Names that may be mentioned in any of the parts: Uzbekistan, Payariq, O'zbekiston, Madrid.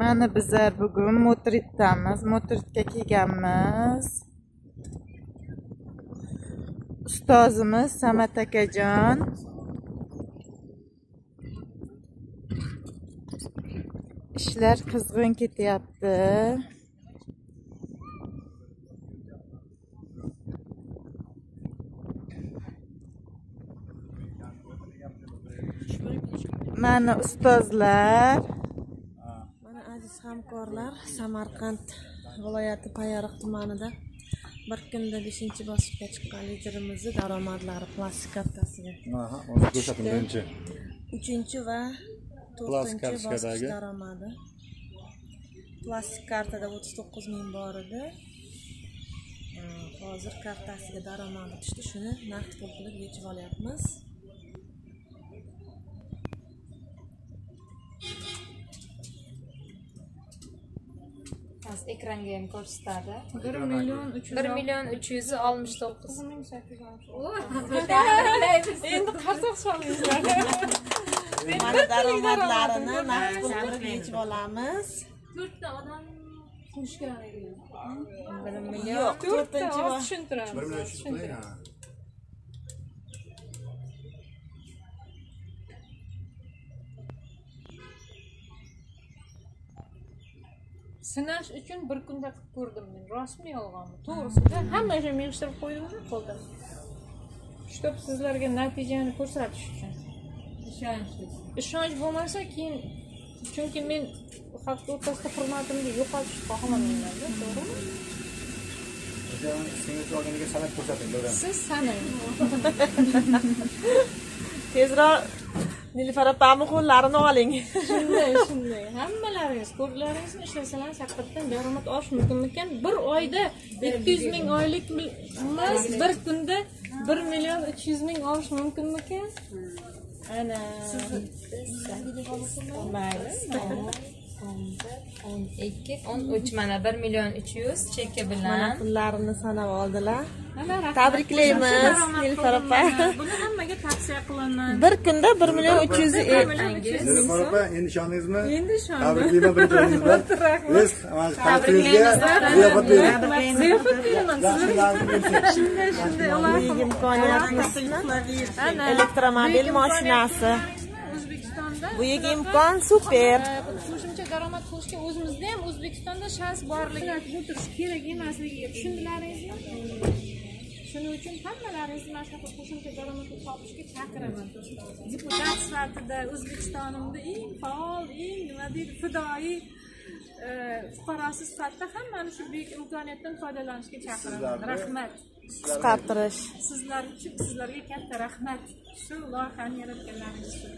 Mana bizlar bugun Madriddamiz, Madridga kelganmiz. Ustozimiz Samat akajon. İşler qizg'in ketyapti. Mana ustozlar, hamkorlar, Samarqand viloyati Payariq tumanida bir kunda 5-bosqichga chiqqan liderimizni daromadlari plastik kartasiga. Aha, hozir ko'rsatilgancha 3-chi va 4-chi daromadi. Plastik kartada 39,000 bor edi. Hozir kartasiga daromadi tushdi, shuni naqd pul qilib yechib olyapmiz. Ekranga ham ko'rsatadi. 1.369.000. Endi qarsoq solingizlar. Mana daromadlarini naqd pulga yechib olamiz. 4 ta odam qo'shgan ekan. 1.000.000. 4-chi bor. Tushuntiramiz. Sınaş üçün bir kunda kurdum ben. Rasmi yolğanı. Doğrusu da hamma işe meyiştirip koyduğunu koydum. Şöp sizlerge natijeni ko'rsatish uchun. İşançlı. İşanç bo'lmasa keyin, çünkü men haq o'rtasida hurmatimni yo'qotishni xohlamayman. Doğru mu? Hocam, siz o'rganiga sanab ko'rsating, doğru. Siz sanang. Tezroq Nilufar opamning qo'llarini oling. Shunday. Hammalaringiz ko'rlaringizni ishlasangiz haqiqatan daromad olish mumkin ekan. Bir oyda 200,000 oylik emas, bir kunda 1.300,000 olish mumkin ekan. Ana. Mana 1.300,000 chekka bilan. Mana pullarini sanab oldilar. Tabriklaymiz Nilufar opa. Buni hammaga tavsiya qilaman. Bir kunda 1.300,000. Nilufar opa, endi ishoningizmi? Endi ishondim. Tabriklayman biringiz bilan. Biz mana tabriklaymiz. Ziyofat beramiz. Ziyofat beramiz. Shunday Allohning imkoniyati. Elektromobil mashinasi. O'zbekistonda. Bu yil imkon super. Daromad qilishga o'zimizda ham O'zbekistonda shans borligini o'tirish kerak emasligini tushundingizmi? Shuning uchun hammalaringizni mana shu qo'shimcha daromad topishga chaqiraman. Deputat sifatida O'zbekistonimda eng faol, eng nima deydi, fidoyi fuqarosi sifatida hammani shu buyuk imkoniyatdan foydalanishga chaqiraman. Rahmat. Qisqartirish. Sizlar uchun sizlarga katta rahmat. Shu loyihani yaratganlaringiz uchun.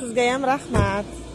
Sizga ham rahmat.